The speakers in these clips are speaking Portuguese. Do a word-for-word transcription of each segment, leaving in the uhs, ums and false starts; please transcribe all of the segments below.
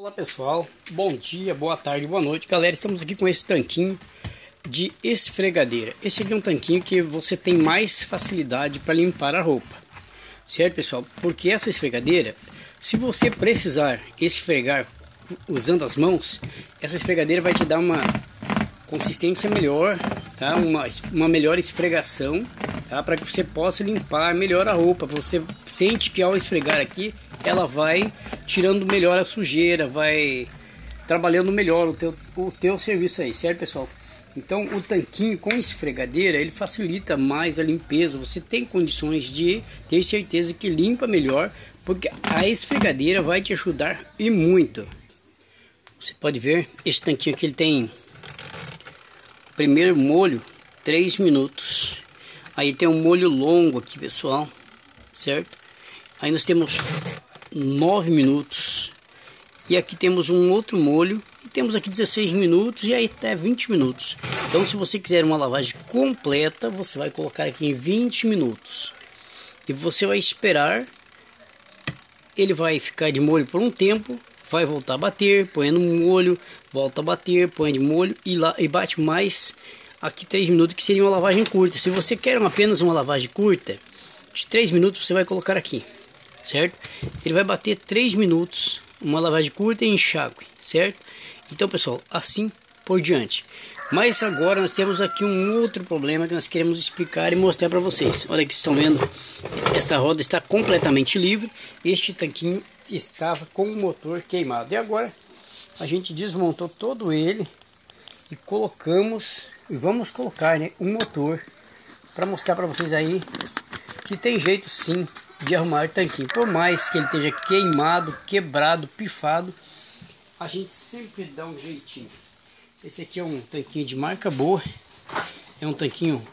Olá pessoal, bom dia, boa tarde, boa noite. Galera, estamos aqui com esse tanquinho de esfregadeira. Esse aqui é um tanquinho que você tem mais facilidade para limpar a roupa, certo pessoal? Porque essa esfregadeira, se você precisar esfregar usando as mãos, essa esfregadeira vai te dar uma consistência melhor, tá? uma, uma melhor esfregação, tá? Para que você possa limpar melhor a roupa. Você sente que ao esfregar aqui, ela vai tirando melhor a sujeira, vai trabalhando melhor o teu, o teu serviço aí, certo pessoal? Então o tanquinho com esfregadeira, ele facilita mais a limpeza. Você tem condições de ter certeza que limpa melhor, porque a esfregadeira vai te ajudar e muito. Você pode ver, esse tanquinho aqui ele tem primeiro molho três minutos. Aí tem um molho longo aqui pessoal, certo? Aí nós temos nove minutos, e aqui temos um outro molho, e temos aqui dezesseis minutos e aí até vinte minutos. Então se você quiser uma lavagem completa, você vai colocar aqui em vinte minutos e você vai esperar. Ele vai ficar de molho por um tempo, vai voltar a bater, põe no molho, volta a bater, põe de molho e lá e bate mais aqui três minutos, que seria uma lavagem curta. Se você quer apenas uma lavagem curta de três minutos, você vai colocar aqui, certo? Ele vai bater três minutos, uma lavagem curta e enxágue, certo? Então pessoal, assim por diante. Mas agora nós temos aqui um outro problema que nós queremos explicar e mostrar para vocês. Olha que estão vendo, esta roda está completamente livre. Este tanquinho estava com o motor queimado, e agora a gente desmontou todo ele e colocamos, e vamos colocar, né, um motor, para mostrar para vocês aí que tem jeito sim de arrumar o tanquinho. Por mais que ele esteja queimado, quebrado, pifado, a gente sempre dá um jeitinho. Esse aqui é um tanquinho de marca boa, é um tanquinho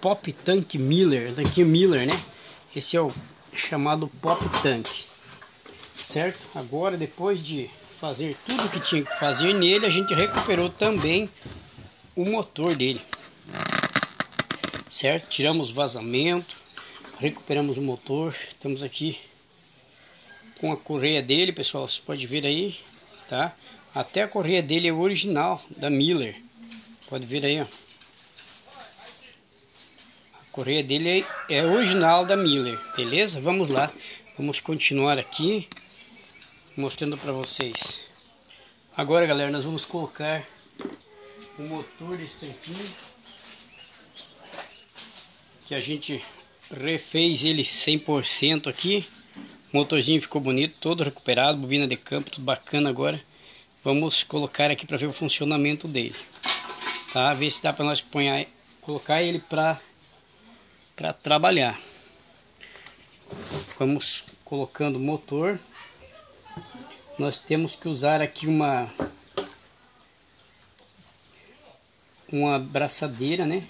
Pop Tanque Miller, tanquinho Miller, né? Esse é o chamado Pop Tanque, certo? Agora, depois de fazer tudo que tinha que fazer nele, a gente recuperou também o motor dele, certo? Tiramos vazamento, recuperamos o motor. Estamos aqui com a correia dele, pessoal, vocês podem ver aí, tá? Até a correia dele é original da Miller, pode ver aí, ó. A correia dele é original da Miller, beleza? Vamos lá, vamos continuar aqui mostrando para vocês. Agora, galera, nós vamos colocar o motor desse tanquinho, que a gente refez ele cem por cento aqui. O motorzinho ficou bonito, todo recuperado, bobina de campo, tudo bacana. Agora vamos colocar aqui para ver o funcionamento dele, tá? Ver se dá para nós ponhar, colocar ele para para trabalhar. Vamos colocando o motor. Nós temos que usar aqui uma uma abraçadeira, né?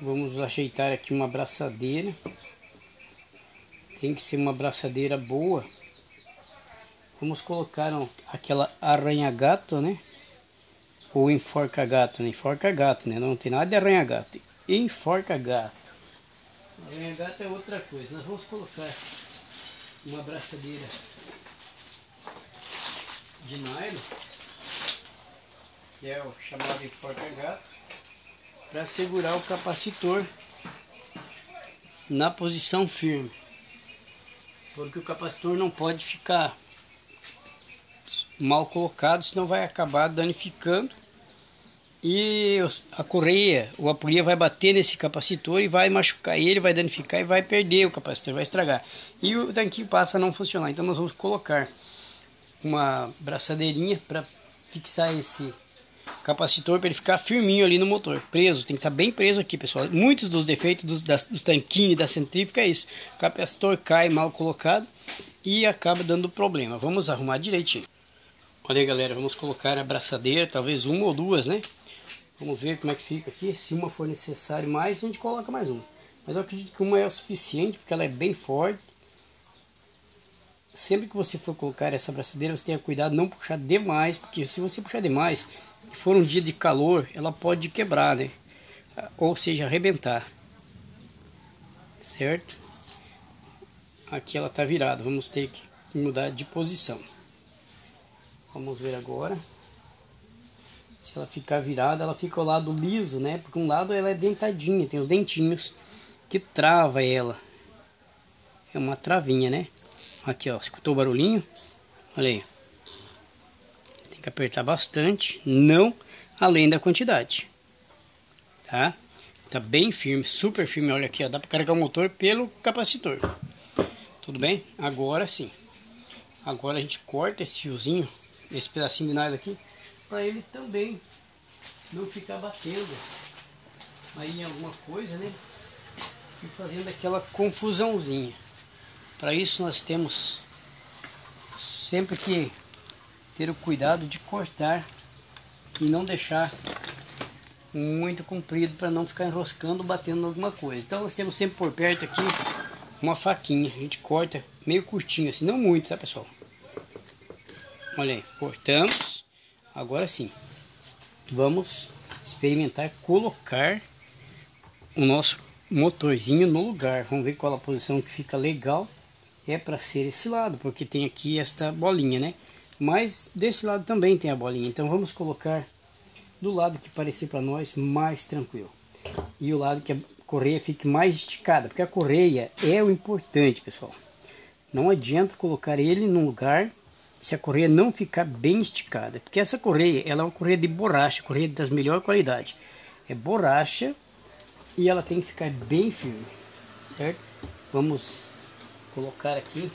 Vamos ajeitar aqui uma abraçadeira. Tem que ser uma abraçadeira boa. Vamos colocar aquela arranha-gato, né? Ou enforca-gato, né? Enforca-gato, né? Não tem nada de arranha-gato. Enforca-gato. Arranha-gato é outra coisa. Nós vamos colocar uma abraçadeira de nylon, que é o chamado enforca-gato, para segurar o capacitor na posição firme, porque o capacitor não pode ficar mal colocado, senão vai acabar danificando e a correia ou a polia vai bater nesse capacitor e vai machucar ele, vai danificar e vai perder o capacitor, vai estragar, e o tanquinho passa a não funcionar. Então nós vamos colocar uma braçadeirinha para fixar esse capacitor, para ele ficar firminho ali no motor, preso. Tem que estar bem preso aqui, pessoal. Muitos dos defeitos dos, das, dos tanquinhos e da centrífuga é isso: o capacitor cai mal colocado e acaba dando problema. Vamos arrumar direitinho. Olha aí, galera, vamos colocar a abraçadeira, talvez uma ou duas, né? Vamos ver como é que fica aqui. Se uma for necessário mais, a gente coloca mais uma, mas eu acredito que uma é o suficiente, porque ela é bem forte. Sempre que você for colocar essa abraçadeira, você tenha cuidado de não puxar demais, porque se você puxar demais, se for um dia de calor, ela pode quebrar, né? Ou seja, arrebentar, certo? Aqui ela tá virada, vamos ter que mudar de posição. Vamos ver agora. Se ela ficar virada, ela fica ao lado liso, né? Porque um lado ela é dentadinha, tem os dentinhos que trava ela. É uma travinha, né? Aqui, ó, escutou o barulhinho? Olha aí. Tem que apertar bastante, não além da quantidade. Tá? Tá bem firme, super firme. Olha aqui, ó, dá pra carregar o motor pelo capacitor. Tudo bem? Agora sim. Agora a gente corta esse fiozinho, esse pedacinho de nylon aqui, para ele também não ficar batendo aí em alguma coisa, né, e fazendo aquela confusãozinha. Para isso nós temos sempre que ter o cuidado de cortar e não deixar muito comprido para não ficar enroscando, batendo em alguma coisa. Então nós temos sempre por perto aqui uma faquinha, a gente corta meio curtinho assim, não muito, tá, pessoal? Olha aí, cortamos. Agora sim, vamos experimentar colocar o nosso motorzinho no lugar. Vamos ver qual a posição que fica legal. É para ser esse lado, porque tem aqui esta bolinha, né? Mas desse lado também tem a bolinha. Então vamos colocar do lado que parecer para nós mais tranquilo. E o lado que a correia fique mais esticada, porque a correia é o importante, pessoal. Não adianta colocar ele num lugar se a correia não ficar bem esticada, porque essa correia, ela é uma correia de borracha, correia das melhor qualidade, é borracha, e ela tem que ficar bem firme, certo? Vamos colocar aqui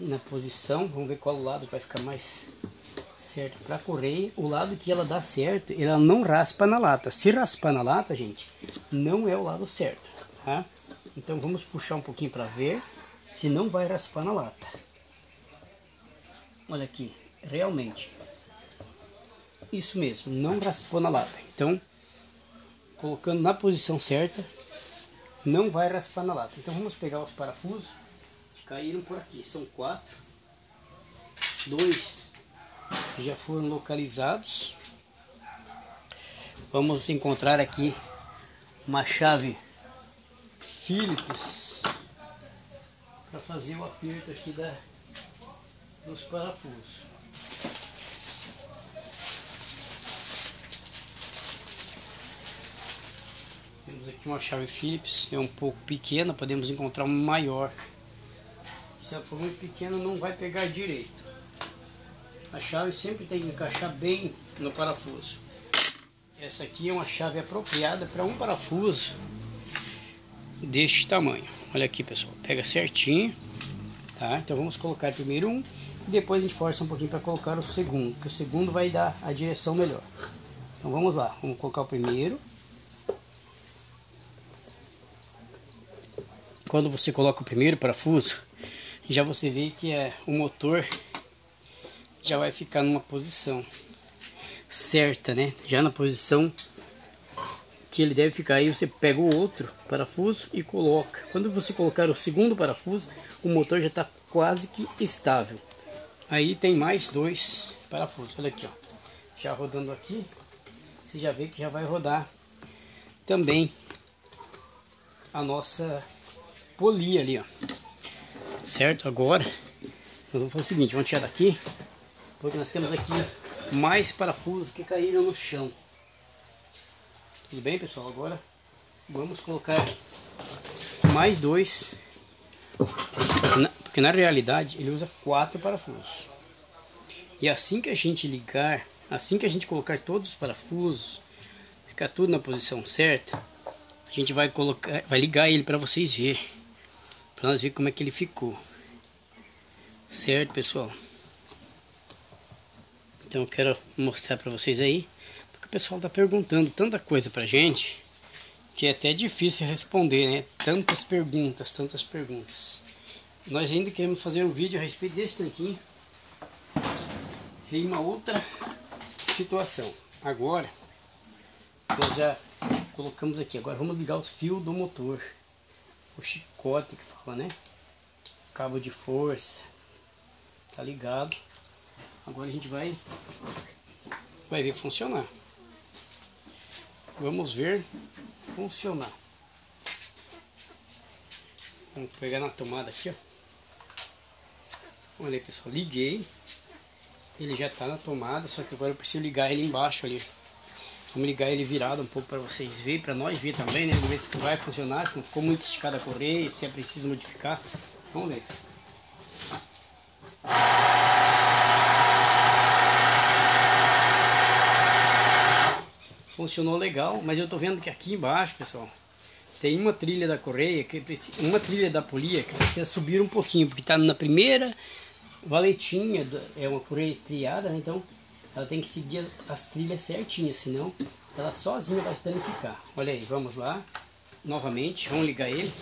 na posição, vamos ver qual lado vai ficar mais certo para a correia. O lado que ela dá certo, ela não raspa na lata. Se raspar na lata, gente, não é o lado certo, tá? Então vamos puxar um pouquinho para ver se não vai raspar na lata. Olha aqui, realmente, isso mesmo, não raspou na lata. Então, colocando na posição certa, não vai raspar na lata. Então vamos pegar os parafusos que caíram por aqui, são quatro. Dois já foram localizados. Vamos encontrar aqui uma chave Phillips para fazer o aperto aqui da... dos parafusos. Temos aqui uma chave Phillips, é um pouco pequena, podemos encontrar uma maior. Se ela for muito pequena, não vai pegar direito. A chave sempre tem que encaixar bem no parafuso. Essa aqui é uma chave apropriada para um parafuso deste tamanho. Olha aqui, pessoal, pega certinho, tá? Então vamos colocar primeiro um, e depois a gente força um pouquinho para colocar o segundo, porque o segundo vai dar a direção melhor. Então vamos lá, vamos colocar o primeiro. Quando você coloca o primeiro parafuso, já você vê que é, o motor já vai ficar numa posição certa, né? Já na posição que ele deve ficar. Aí você pega o outro parafuso e coloca. Quando você colocar o segundo parafuso, o motor já está quase que estável. Aí tem mais dois parafusos. Olha aqui, ó, já rodando aqui, você já vê que já vai rodar também a nossa polia ali, ó. Certo? Agora nós vamos fazer o seguinte, vamos tirar daqui, porque nós temos aqui mais parafusos que caíram no chão. Tudo bem, pessoal? Agora vamos colocar mais dois, porque na realidade ele usa quatro parafusos. E assim que a gente ligar, assim que a gente colocar todos os parafusos, ficar tudo na posição certa, a gente vai colocar, vai ligar ele para vocês verem, para nós ver como é que ele ficou. Certo, pessoal? Então eu quero mostrar para vocês aí. O pessoal está perguntando tanta coisa pra gente que é até difícil responder, né? Tantas perguntas, tantas perguntas. Nós ainda queremos fazer um vídeo a respeito desse tanquinho em uma outra situação. Agora nós já colocamos aqui, agora vamos ligar os fios do motor, o chicote que fala, né? Cabo de força, tá ligado. Agora a gente vai vai ver funcionar. Vamos ver funcionar. Vamos pegar na tomada aqui, ó. Olha aí, pessoal, liguei. Ele já tá na tomada, só que agora eu preciso ligar ele embaixo ali. Vamos ligar ele virado um pouco para vocês verem, para nós ver também, né? Vamos ver se vai funcionar, se não ficou muito esticada a correia, se é preciso modificar. Vamos ver. Funcionou legal, mas eu tô vendo que aqui embaixo, pessoal, tem uma trilha da correia, que precisa, uma trilha da polia que precisa subir um pouquinho, porque tá na primeira valetinha, é uma correia estriada, né? Então ela tem que seguir as trilhas certinhas, senão ela sozinha vai se danificar. Olha aí, vamos lá, novamente, vamos ligar ele.